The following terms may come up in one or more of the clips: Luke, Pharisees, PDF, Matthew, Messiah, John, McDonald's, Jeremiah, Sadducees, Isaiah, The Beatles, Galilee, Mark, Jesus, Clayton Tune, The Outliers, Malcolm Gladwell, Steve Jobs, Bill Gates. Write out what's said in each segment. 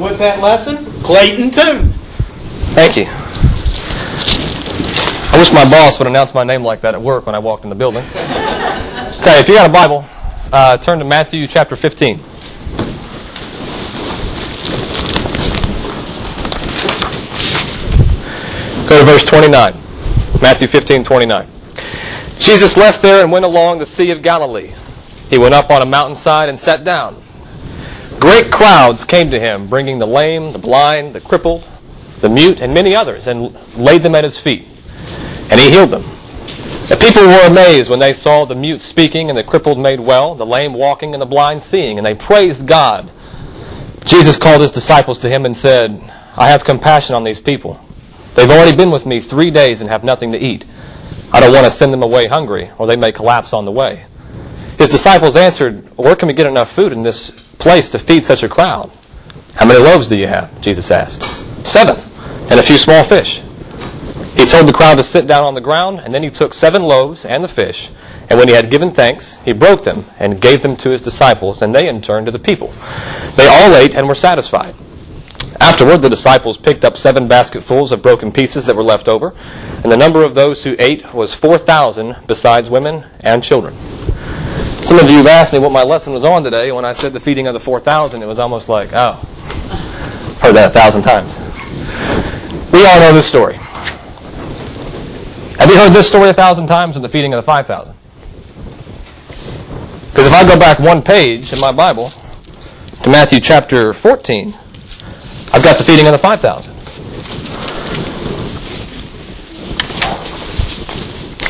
With that lesson, Clayton Tune. Thank you. I wish my boss would announce my name like that at work when I walked in the building. Okay, if you got a Bible, turn to Matthew chapter 15. Go to verse 29. Matthew 15:29. Jesus left there and went along the Sea of Galilee. He went up on a mountainside and sat down. Great crowds came to him, bringing the lame, the blind, the crippled, the mute, and many others, and laid them at his feet. And he healed them. The people were amazed when they saw the mute speaking, and the crippled made well, the lame walking, and the blind seeing, and they praised God. Jesus called his disciples to him and said, I have compassion on these people. They've already been with me 3 days and have nothing to eat. I don't want to send them away hungry, or they may collapse on the way. His disciples answered, where can we get enough food in this place to feed such a crowd? How many loaves do you have? Jesus asked. 7, and a few small fish. He told the crowd to sit down on the ground, and then he took 7 loaves and the fish, and when he had given thanks, he broke them and gave them to his disciples, and they in turn to the people. They all ate and were satisfied. Afterward, the disciples picked up 7 basketfuls of broken pieces that were left over, and the number of those who ate was 4,000, besides women and children. Some of you have asked me what my lesson was on today. When I said the feeding of the 4,000, it was almost like, oh, heard that 1,000 times. We all know this story. Have you heard this story 1,000 times with the feeding of the 5,000? Because if I go back one page in my Bible to Matthew chapter 14, I've got the feeding of the 5,000.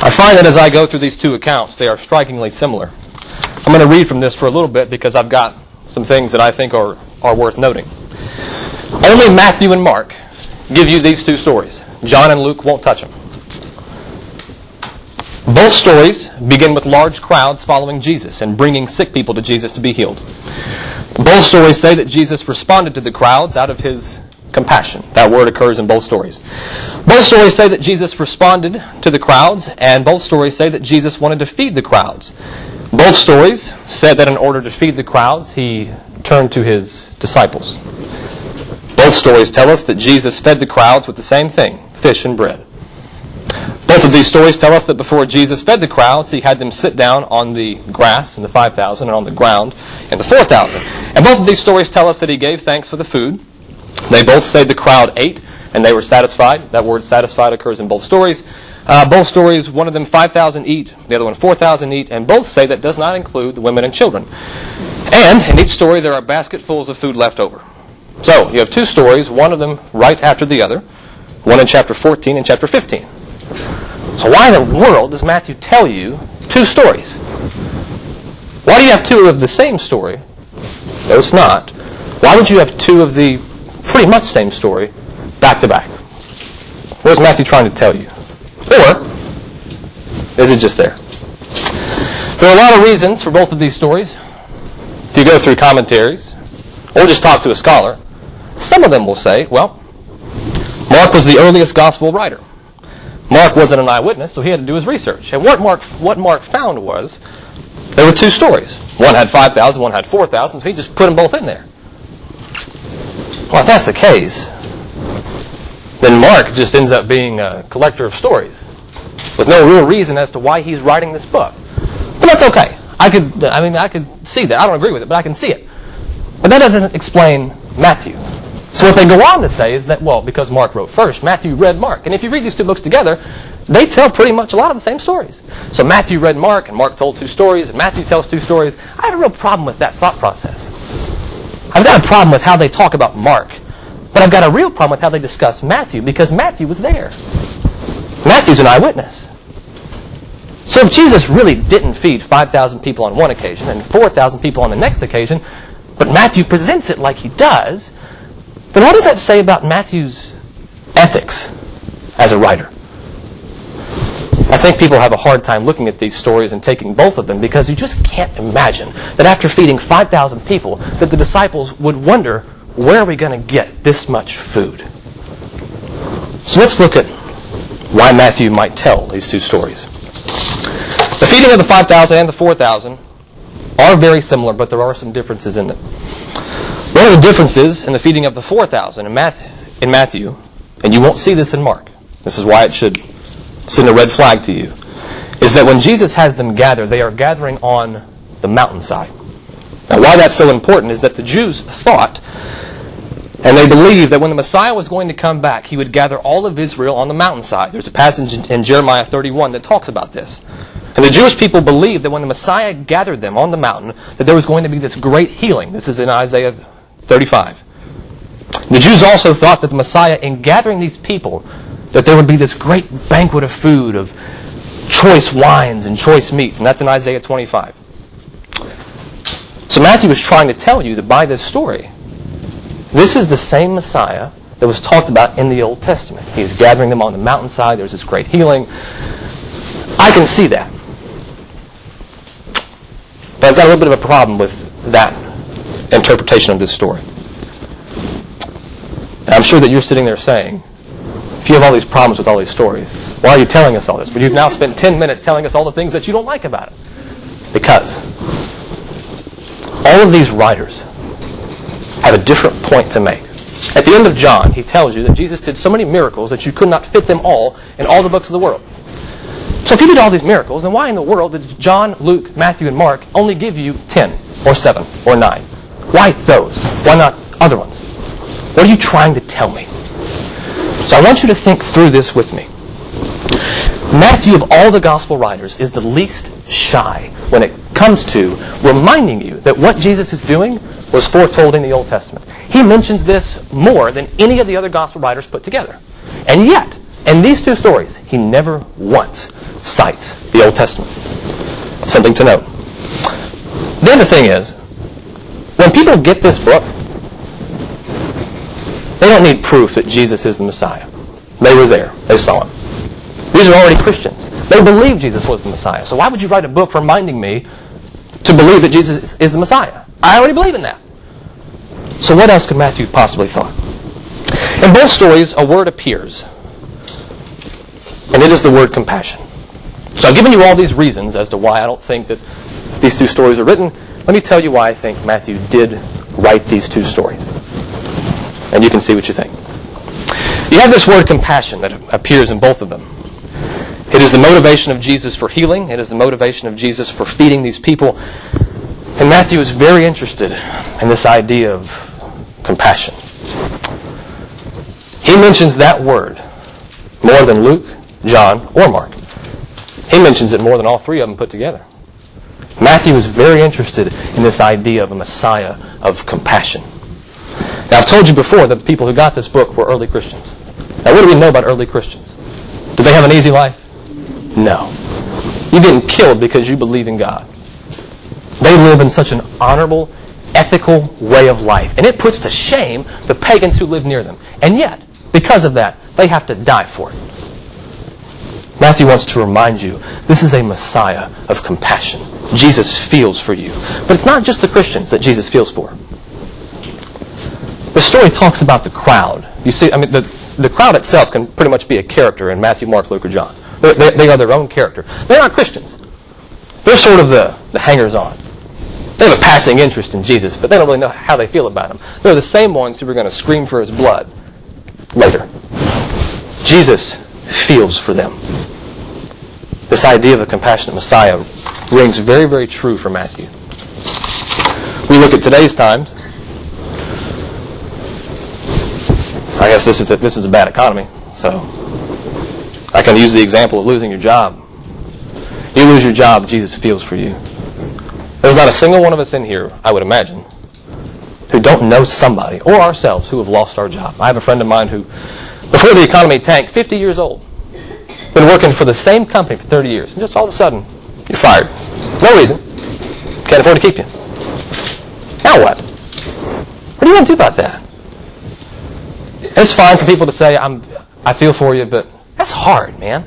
I find that as I go through these two accounts, they are strikingly similar. I'm going to read from this for a little bit because I've got some things that I think are worth noting. Only Matthew and Mark give you these two stories. John and Luke won't touch them. Both stories begin with large crowds following Jesus and bringing sick people to Jesus to be healed. Both stories say that Jesus responded to the crowds out of his compassion. That word occurs in both stories. Both stories say that Jesus responded to the crowds, and both stories say that Jesus wanted to feed the crowds. Both stories said that in order to feed the crowds, he turned to his disciples. Both stories tell us that Jesus fed the crowds with the same thing, fish and bread. Both of these stories tell us that before Jesus fed the crowds, he had them sit down on the grass in the 5,000 and on the ground in the 4,000. And both of these stories tell us that he gave thanks for the food. They both say the crowd ate and they were satisfied. That word satisfied occurs in both stories. Both stories, one of them 5,000 eat, the other one 4,000 eat, and both say that does not include the women and children. And in each story there are basketfuls of food left over. So you have two stories, one of them right after the other, one in chapter 14 and chapter 15. So why in the world does Matthew tell you two stories? Why do you have two of the same story? No, it's not. Why would you have two of the pretty much same story back to back? What is Matthew trying to tell you? Or is it just there? There are a lot of reasons for both of these stories. If you go through commentaries or just talk to a scholar, some of them will say, well, Mark was the earliest gospel writer. Mark wasn't an eyewitness, so he had to do his research. And what Mark found was there were two stories. One had 5,000, one had 4,000, so he just put them both in there. Well, if that's the case, then Mark just ends up being a collector of stories with no real reason as to why he's writing this book. But that's okay. I could see that. I don't agree with it, but I can see it. But that doesn't explain Matthew. So what they go on to say is that, well, because Mark wrote first, Matthew read Mark. And if you read these two books together, they tell pretty much a lot of the same stories. So Matthew read Mark, and Mark told two stories, and Matthew tells two stories. I have a real problem with that thought process. I've got a problem with how they talk about Mark, but I've got a real problem with how they discuss Matthew, because Matthew was there. Matthew's an eyewitness. So if Jesus really didn't feed 5,000 people on one occasion and 4,000 people on the next occasion, but Matthew presents it like he does, then what does that say about Matthew's ethics as a writer? I think people have a hard time looking at these stories and taking both of them, because you just can't imagine that after feeding 5,000 people that the disciples would wonder, where are we going to get this much food? So let's look at why Matthew might tell these two stories. The feeding of the 5,000 and the 4,000 are very similar, but there are some differences in them. One of the differences in the feeding of the 4,000 in Matthew, and you won't see this in Mark, this is why it should send a red flag to you, is that when Jesus has them gather, they are gathering on the mountainside. Now, why that's so important is that the Jews thought, and they believed, that when the Messiah was going to come back, he would gather all of Israel on the mountainside. There's a passage in Jeremiah 31 that talks about this. And the Jewish people believed that when the Messiah gathered them on the mountain, that there was going to be this great healing. This is in Isaiah 35. The Jews also thought that the Messiah, in gathering these people, that there would be this great banquet of food, of choice wines and choice meats. And that's in Isaiah 25. So Matthew was trying to tell you that by this story, this is the same Messiah that was talked about in the Old Testament. He's gathering them on the mountainside. There's this great healing. I can see that. But I've got a little bit of a problem with that interpretation of this story. And I'm sure that you're sitting there saying, if you have all these problems with all these stories, why are you telling us all this? But you've now spent 10 minutes telling us all the things that you don't like about it. Because all of these writers have a different point to make. At the end of John, he tells you that Jesus did so many miracles that you could not fit them all in all the books of the world. So if he did all these miracles, then why in the world did John, Luke, Matthew, and Mark only give you 10 or 7 or 9? Why those? Why not other ones? What are you trying to tell me? So I want you to think through this with me. Matthew, of all the gospel writers, is the least shy when it comes to reminding you that what Jesus is doing was foretold in the Old Testament. He mentions this more than any of the other gospel writers put together. And yet, in these two stories, he never once cites the Old Testament. Something to note. Then the thing is, when people get this book, they don't need proof that Jesus is the Messiah. They were there. They saw him. These are already Christians. They believe Jesus was the Messiah. So why would you write a book reminding me to believe that Jesus is the Messiah? I already believe in that. So what else could Matthew possibly thought? In both stories, a word appears. And it is the word compassion. So I've given you all these reasons as to why I don't think that these two stories are written. Let me tell you why I think Matthew did write these two stories. And you can see what you think. You have this word compassion that appears in both of them. It is the motivation of Jesus for healing. It is the motivation of Jesus for feeding these people. And Matthew is very interested in this idea of compassion. He mentions that word more than Luke, John, or Mark. He mentions it more than all three of them put together. Matthew is very interested in this idea of a Messiah of compassion. Now, I've told you before that the people who got this book were early Christians. Now, what do we know about early Christians? Did they have an easy life? No. You didn't kill because you believe in God. They live in such an honorable, ethical way of life. And it puts to shame the pagans who live near them. And yet, because of that, they have to die for it. Matthew wants to remind you, this is a Messiah of compassion. Jesus feels for you. But it's not just the Christians that Jesus feels for. The story talks about the crowd. You see, I mean, the crowd itself can pretty much be a character in Matthew, Mark, Luke, or John. They are their own character. They're not Christians. They're sort of the hangers-on. They have a passing interest in Jesus, but they don't really know how they feel about him. They're the same ones who are going to scream for his blood later. Jesus feels for them. This idea of a compassionate Messiah rings very, very true for Matthew. We look at today's times. I guess this is a bad economy, so I can use the example of losing your job. You lose your job, Jesus feels for you. There's not a single one of us in here, I would imagine, who don't know somebody, or ourselves, who have lost our job. I have a friend of mine who, before the economy tanked, 50 years old, been working for the same company for 30 years, and just all of a sudden, you're fired. No reason. Can't afford to keep you. Now what? What are you going to do about that? It's fine for people to say, I feel for you, but that's hard, man.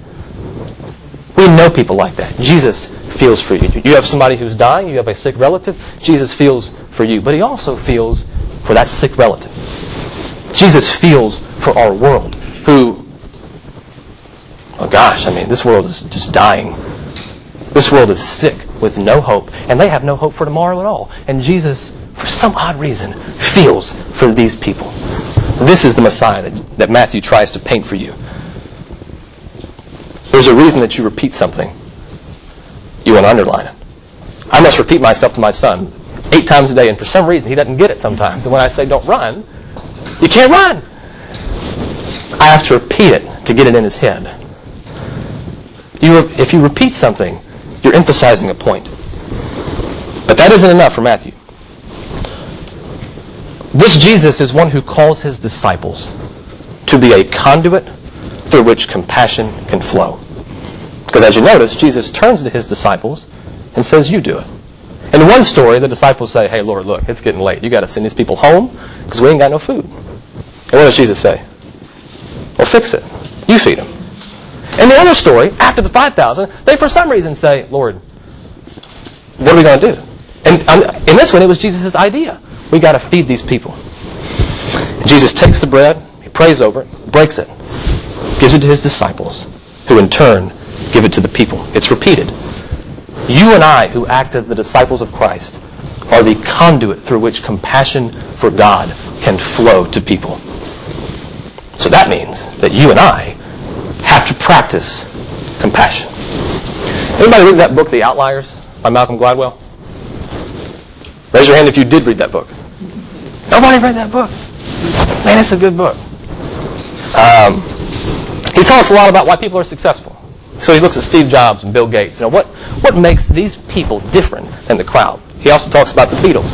We know people like that. Jesus feels for you. You have somebody who's dying, you have a sick relative, Jesus feels for you. But he also feels for that sick relative. Jesus feels for our world, who, oh gosh, I mean, this world is just dying. This world is sick with no hope, and they have no hope for tomorrow at all. And Jesus for some odd reason, feels for these people. This is the Messiah that Matthew tries to paint for you. There's a reason that you repeat something. You want to underline it. I must repeat myself to my son 8 times a day, and for some reason he doesn't get it sometimes. And when I say don't run, you can't run. I have to repeat it to get it in his head. If you repeat something, you're emphasizing a point. But that isn't enough for Matthew. This Jesus is one who calls his disciples to be a conduit through which compassion can flow. Because as you notice, Jesus turns to his disciples and says, you do it. In one story, the disciples say, hey, Lord, look, it's getting late. You've got to send these people home because we ain't got no food. And what does Jesus say? Well, fix it. You feed them. In the other story, after the 5,000, they for some reason say, Lord, what are we going to do? And in this one, it was Jesus' idea. We got to feed these people. Jesus takes the bread, he prays over it, breaks it, gives it to his disciples, who in turn give it to the people. It's repeated. You and I, who act as the disciples of Christ, are the conduit through which compassion for God can flow to people. So that means that you and I have to practice compassion. Anybody read that book, The Outliers, by Malcolm Gladwell? Raise your hand if you did read that book. Nobody read that book. Man, it's a good book. He talks a lot about why people are successful. So he looks at Steve Jobs and Bill Gates. You know, what makes these people different than the crowd? He also talks about the Beatles.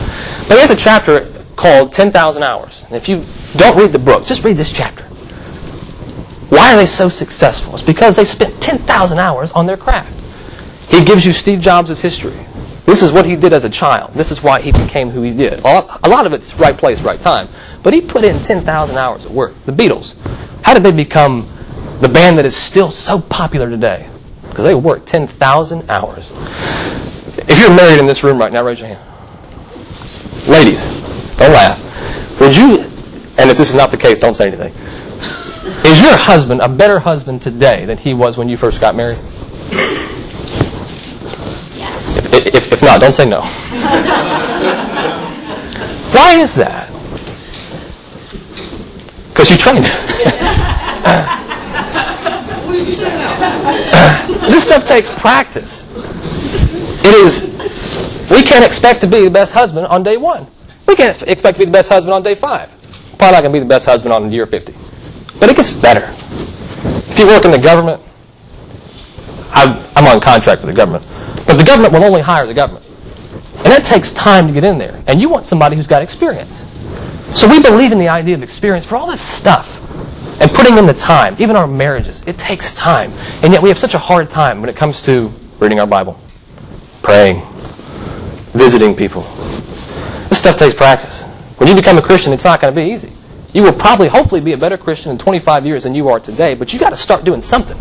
But he has a chapter called 10,000 Hours. And if you don't read the book, just read this chapter. Why are they so successful? It's because they spent 10,000 hours on their craft. He gives you Steve Jobs' history. This is what he did as a child. This is why he became who he did. A lot of it's right place, right time. But he put in 10,000 hours of work. The Beatles. How did they become the band that is still so popular today? Because they worked 10,000 hours. If you're married in this room right now, raise your hand. Ladies, don't laugh. Would you, and if this is not the case, don't say anything. Is your husband a better husband today than he was when you first got married? If not, don't say no. Why is that? Because you trained him. This stuff takes practice. We can't expect to be the best husband on day 1. We can't expect to be the best husband on day 5. Probably not going to be the best husband on year 50. But it gets better. If you work in the government, I'm on contract with the government. But the government will only hire the government. And that takes time to get in there. And you want somebody who's got experience. So we believe in the idea of experience for all this stuff. And putting in the time, even our marriages, it takes time. And yet we have such a hard time when it comes to reading our Bible, praying, visiting people. This stuff takes practice. When you become a Christian, it's not going to be easy. You will probably, hopefully, be a better Christian in 25 years than you are today, but you got to start doing something.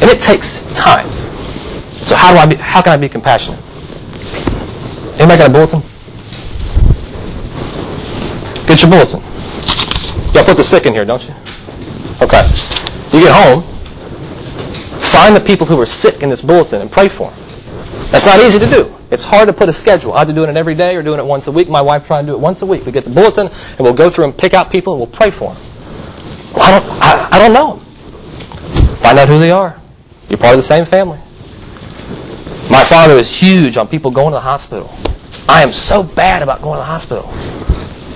And it takes time. So how can I be compassionate? Anybody got a bulletin? Get your bulletin. Y'all put the sick in here, don't you? Okay. You get home, find the people who are sick in this bulletin and pray for them. That's not easy to do. It's hard to put a schedule, either doing it every day or doing it once a week. My wife tried to do it once a week. We get the bulletin and we'll go through and pick out people and we'll pray for them. Well, I don't know them. Find out who they are. You're part of the same family. My father is huge on people going to the hospital. I am so bad about going to the hospital.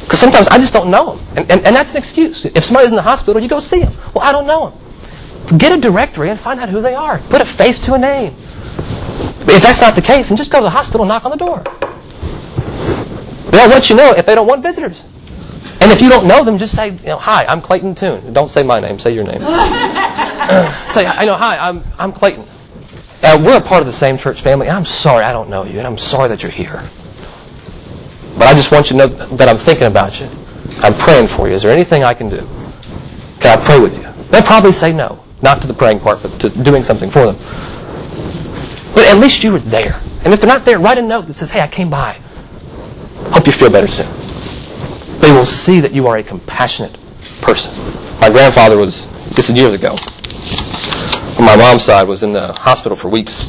Because sometimes I just don't know them. And that's an excuse. If somebody's in the hospital, you go see them. Well, I don't know them. Get a directory and find out who they are. Put a face to a name. If that's not the case, then just go to the hospital and knock on the door. They'll let you know if they don't want visitors. And if you don't know them, just say, you know, hi, I'm Clayton Tune. Don't say my name. Say your name. Say, I know, hi, I'm Clayton. We're a part of the same church family. And I'm sorry I don't know you. And I'm sorry that you're here. But I just want you to know that I'm thinking about you. I'm praying for you. Is there anything I can do? Can I pray with you? They'll probably say no. Not to the praying part, but to doing something for them. But at least you were there. And if they're not there, write a note that says, hey, I came by. Hope you feel better soon. They will see that you are a compassionate person. My grandfather was, this is years ago, on my mom's side, was in the hospital for weeks.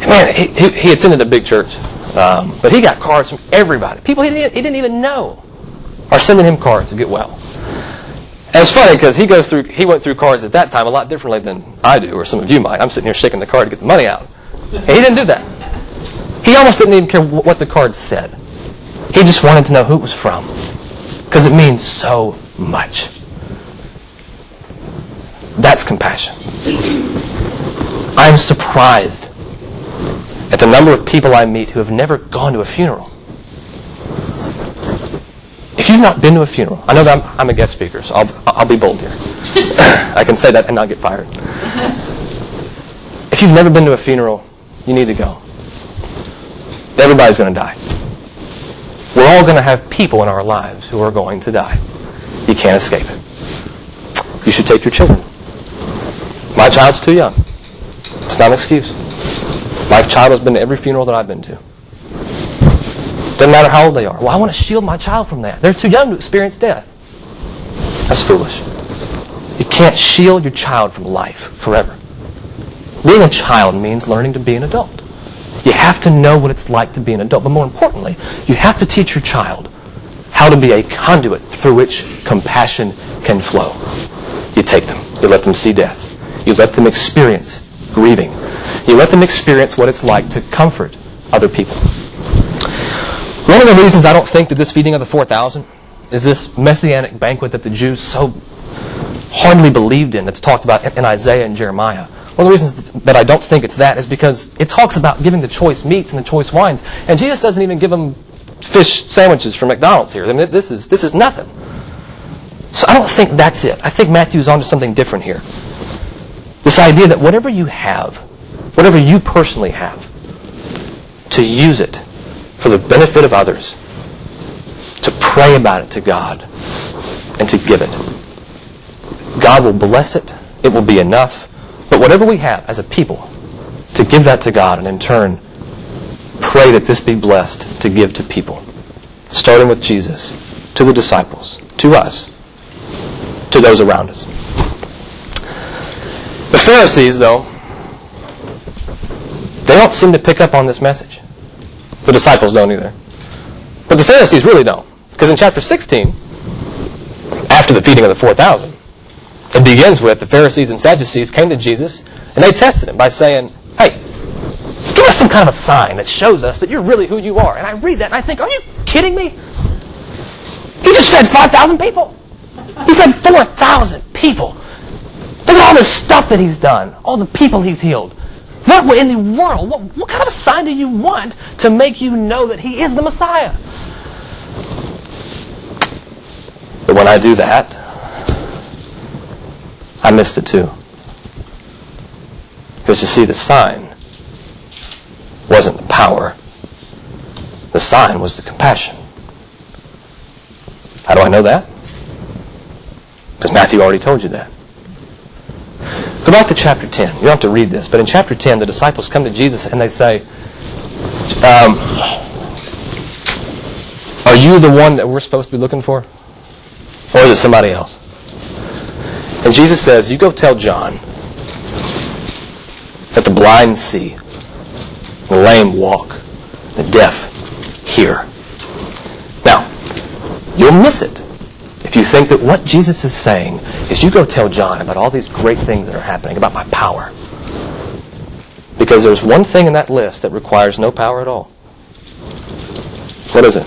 Man, he attended a big church. But he got cards from everybody. People he didn't even know are sending him cards to get well. And it's funny because he went through cards at that time a lot differently than I do, or some of you might. I'm sitting here shaking the card to get the money out. And he didn't do that. He almost didn't even care what the card said. He just wanted to know who it was from, because it means so much. That's compassion. I'm surprised at the number of people I meet who have never gone to a funeral. If you've not been to a funeral, I know that I'm a guest speaker, so I'll be bold here. I can say that and not get fired. If you've never been to a funeral, you need to go. Everybody's going to die. We're all going to have people in our lives who are going to die. You can't escape it. You should take your children. My child's too young. It's not an excuse. My child has been to every funeral that I've been to. Doesn't matter how old they are. Well, I want to shield my child from that. They're too young to experience death. That's foolish. You can't shield your child from life forever. Being a child means learning to be an adult. You have to know what it's like to be an adult. But more importantly, you have to teach your child how to be a conduit through which compassion can flow. You take them. You let them see death. You let them experience grieving. You let them experience what it's like to comfort other people. One of the reasons I don't think that this feeding of the 4,000 is this messianic banquet that the Jews so hardly believed in that's talked about in Isaiah and Jeremiah. One of the reasons that I don't think it's that is because it talks about giving the choice meats and the choice wines, and Jesus doesn't even give them fish sandwiches from McDonald's here. I mean, this is nothing. So I don't think that's it. I think Matthew's onto something different here. This idea that whatever you have, whatever you personally have, to use it for the benefit of others, to pray about it to God, and to give it. God will bless it. It will be enough. But whatever we have as a people, to give that to God, and in turn, pray that this be blessed to give to people. Starting with Jesus, to the disciples, to us, to those around us. The Pharisees, though, they don't seem to pick up on this message. The disciples don't either. But the Pharisees really don't. Because in chapter 16, after the feeding of the 4,000, it begins with the Pharisees and Sadducees came to Jesus and they tested him by saying, "Hey, give us some kind of a sign that shows us that you're really who you are." And I read that and I think, are you kidding me? He just fed 5,000 people. He fed 4,000 people. Look at all this stuff that he's done. All the people he's healed. What in the world? What kind of a sign do you want to make you know that he is the Messiah? But when I do that, I missed it too. Because you see, the sign wasn't the power. The sign was the compassion. How do I know that? Because Matthew already told you that. Go back to chapter 10. You don't have to read this, but in chapter 10, the disciples come to Jesus and they say, "Are you the one that we're supposed to be looking for? Or is it somebody else?" And Jesus says, "You go tell John that the blind see, the lame walk, the deaf hear." Now, you'll miss it if you think that what Jesus is saying is you go tell John about all these great things that are happening, about my power. Because there's one thing in that list that requires no power at all. What is it?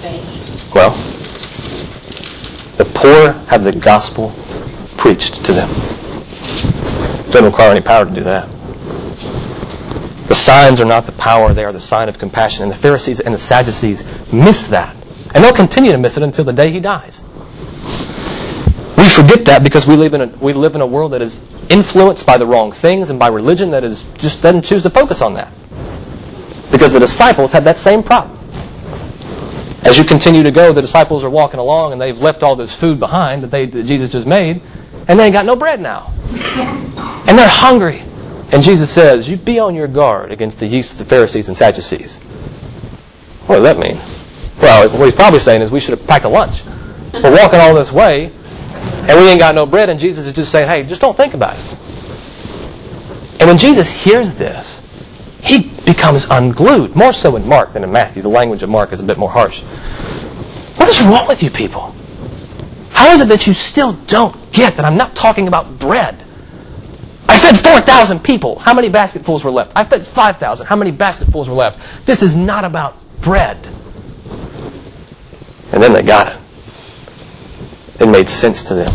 Faith. Well, the poor have the gospel preached to them. Doesn't require any power to do that. The signs are not the power, they are the sign of compassion. And the Pharisees and the Sadducees miss that. And they'll continue to miss it until the day he dies. We forget that because we live in a world that is influenced by the wrong things and by religion that is just doesn't choose to focus on that. Because the disciples had that same problem. As you continue to go, the disciples are walking along and they've left all this food behind that Jesus just made, and they ain't got no bread now. And they're hungry. And Jesus says, "You be on your guard against the yeast of the Pharisees and Sadducees." What does that mean? Well, what he's probably saying is we should have packed a lunch. We're walking all this way, and we ain't got no bread, and Jesus is just saying, "Hey, just don't think about it." And when Jesus hears this, he becomes unglued, more so in Mark than in Matthew. The language of Mark is a bit more harsh. What is wrong with you people? How is it that you still don't get that I'm not talking about bread? I fed 4,000 people. How many basketfuls were left? I fed 5,000. How many basketfuls were left? This is not about bread. And then they got it. It made sense to them.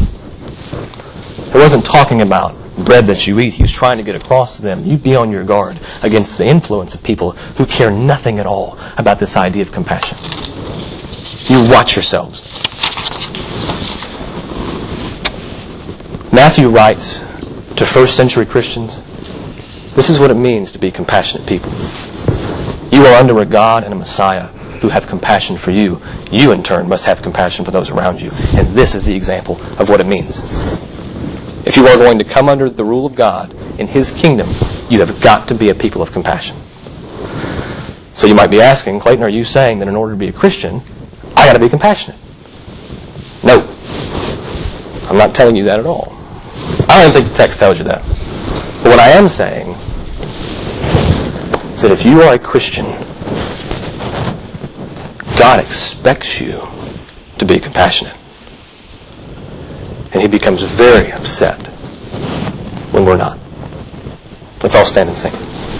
He wasn't talking about bread that you eat. He was trying to get across to them, you be on your guard against the influence of people who care nothing at all about this idea of compassion. You watch yourselves. Matthew writes to first century Christians, this is what it means to be compassionate people. You are under a God and a Messiah who have compassion for you. You, in turn, must have compassion for those around you. And this is the example of what it means. If you are going to come under the rule of God in His kingdom, you have got to be a people of compassion. So you might be asking, Clayton, are you saying that in order to be a Christian, I got to be compassionate? No. I'm not telling you that at all. I don't even think the text tells you that. But what I am saying is that if you are a Christian, God expects you to be compassionate. And He becomes very upset when we're not. Let's all stand and sing.